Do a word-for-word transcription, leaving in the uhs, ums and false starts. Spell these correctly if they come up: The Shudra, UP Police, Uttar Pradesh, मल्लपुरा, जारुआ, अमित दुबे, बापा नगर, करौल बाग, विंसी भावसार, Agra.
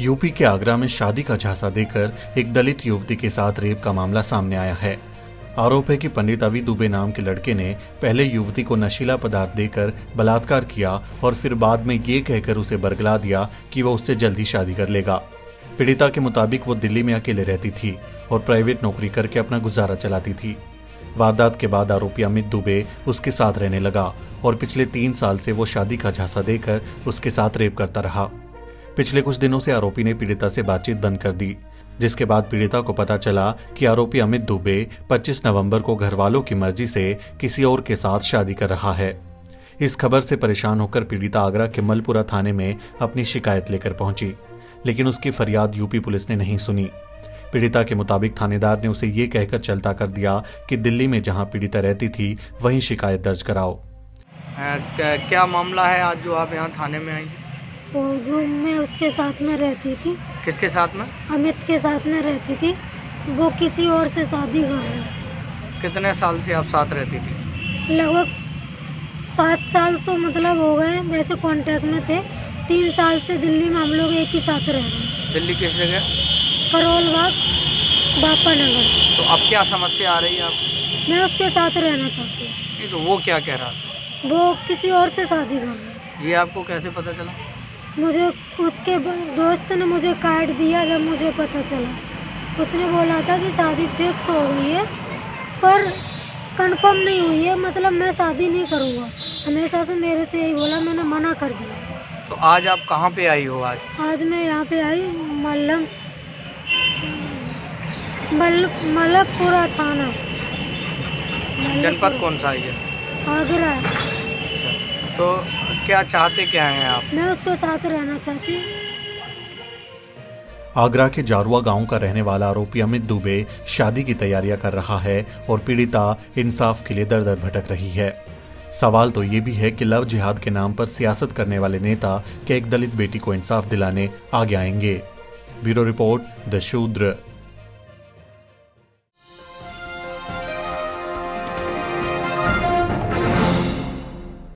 UP के आगरा में शादी का झांसा देकर एक दलित युवती के साथ रेप का मामला सामने आया है। आरोप है कि पंडित अमित दुबे नाम के लड़के ने पहले युवती को नशीला पदार्थ देकर बलात्कार किया और फिर बाद में ये कहकर उसे बरगला दिया कि वो उससे जल्दी शादी कर लेगा। पीड़िता के मुताबिक वो दिल्ली में अकेले रहती थी और प्राइवेट नौकरी करके अपना गुजारा चलाती थी। वारदात के बाद आरोपी अमित दुबे उसके साथ रहने लगा और पिछले तीन साल से वो शादी का झांसा देकर उसके साथ रेप करता रहा। पिछले कुछ दिनों से आरोपी ने पीड़िता से बातचीत बंद कर दी, जिसके बाद पीड़िता को पता चला कि आरोपी अमित दुबे पच्चीस नवंबर को घरवालों की मर्जी से किसी और के साथ शादी कर रहा है। इस खबर से परेशान होकर पीड़िता आगरा के मल्लपुरा थाने में अपनी शिकायत लेकर पहुंची, लेकिन उसकी फरियाद यूपी पुलिस ने नहीं सुनी। पीड़िता के मुताबिक थानेदार ने उसे ये कहकर चलता कर दिया कि दिल्ली में जहाँ पीड़िता रहती थी वहीं शिकायत दर्ज कराओ। क्या मामला है आज जो आप यहाँ थाने में आई? जो मैं उसके साथ में रहती थी। किसके साथ में? अमित के साथ में रहती थी। वो किसी और से शादी कर रहा है। कितने साल से आप साथ रहती थी? लगभग सात साल तो मतलब हो गए, वैसे कांटेक्ट में थे। तीन साल से दिल्ली में हम लोग एक ही साथ रह रहे हैं। दिल्ली किस जगह? करौल बाग, बापा नगर। तो अब क्या समस्या आ रही है आप? मैं उसके साथ रहना चाहती हूँ। तो वो क्या कह रहा था? वो किसी और से शादी कर रहा है। ये आपको कैसे पता चला? मुझे उसके दोस्त ने मुझे कार्ड दिया, जब मुझे पता चला। उसने बोला था कि शादी फिक्स हो गई है पर कंफर्म नहीं हुई है, मतलब मैं शादी नहीं करूँगा। हमेशा से मेरे से यही बोला, मैंने मना कर दिया। तो आज आप कहाँ पे आई हो? आज आज मैं यहाँ पे आई मल्लम मल्लपुरा थाना। जनपद कौन सा है? आगरा। तो क्या चाहते क्या हैं आप? मैं उसके साथ रहना चाहती हूं। आगरा के जारुआ गांव का रहने वाला आरोपी अमित दुबे शादी की तैयारियां कर रहा है और पीड़िता इंसाफ के लिए दर दर भटक रही है। सवाल तो ये भी है कि लव जिहाद के नाम पर सियासत करने वाले नेता क्या एक दलित बेटी को इंसाफ दिलाने आगे आएंगे? ब्यूरो रिपोर्ट, द शूद्र।